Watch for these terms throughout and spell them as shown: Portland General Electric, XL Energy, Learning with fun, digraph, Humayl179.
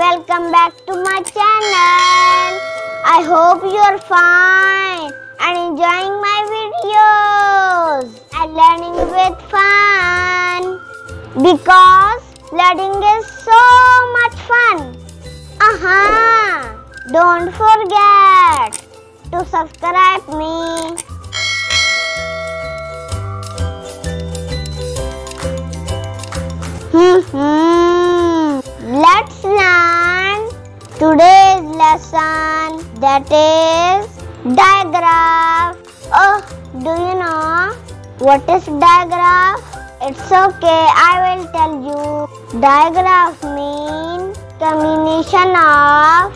Welcome back to my channel. I hope you are fine and enjoying my videos and learning with fun, because learning is so much fun. Don't forget to subscribe me. Let's learn today's lesson, that is digraph. Do you know what is digraph? It's okay, I will tell you. Digraph means combination of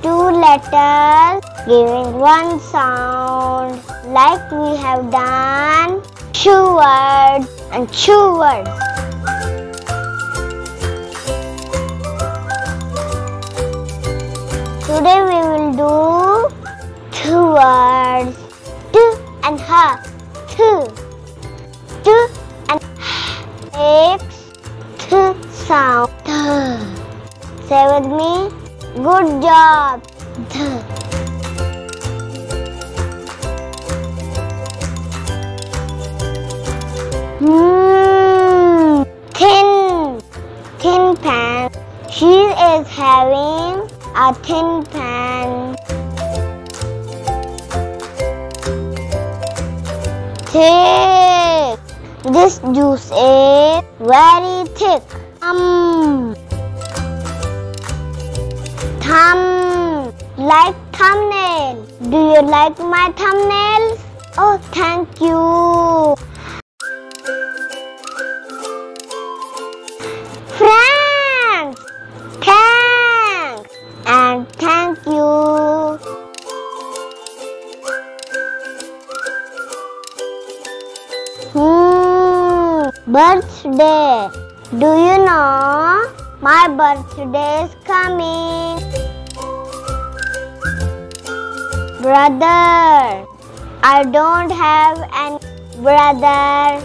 two letters giving one sound, like we have done two words and two words. Today we will do two words, tu and ha, tu and ha makes tu sound. Say with me, good job. Thin pan. She is having a thin pan. Thick. This juice is very thick. Thumb. Like thumbnail. Do you like my thumbnails? Oh, thank you. Friends. Thanks. And thank you. Birthday. Do you know my birthday is coming? Brother. I don't have any brother.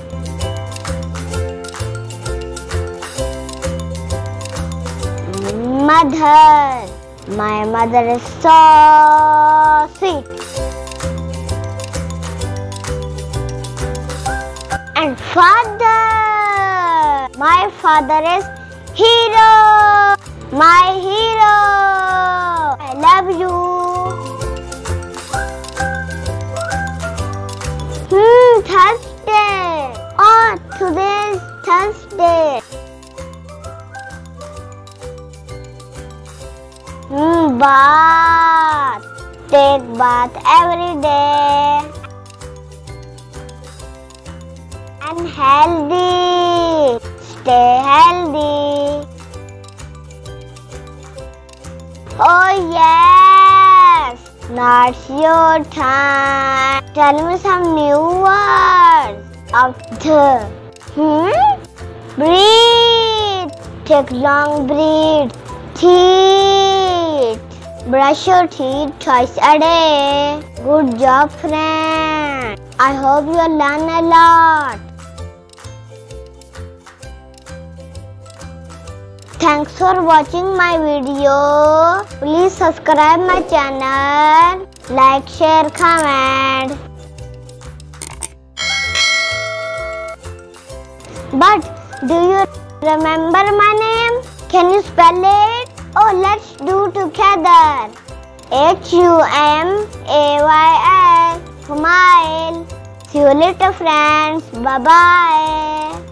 Mother. My mother is so sweet. And father. My father is hero. My hero. I love you. Thursday. Oh, today is Thursday. Bath. Take bath every day. And healthy. Stay healthy. Oh yes. Now's your time. Tell me some new words. After. Breathe. Take long breath. Teeth. Brush your teeth twice a day. Good job, friend. I hope you learn a lot. Thanks for watching my video. Please subscribe my channel. Like, share, comment. But do you remember my name? Can you spell it? Oh, let's do together. HUMAYL. Humayl. See you later, friends. Bye-bye.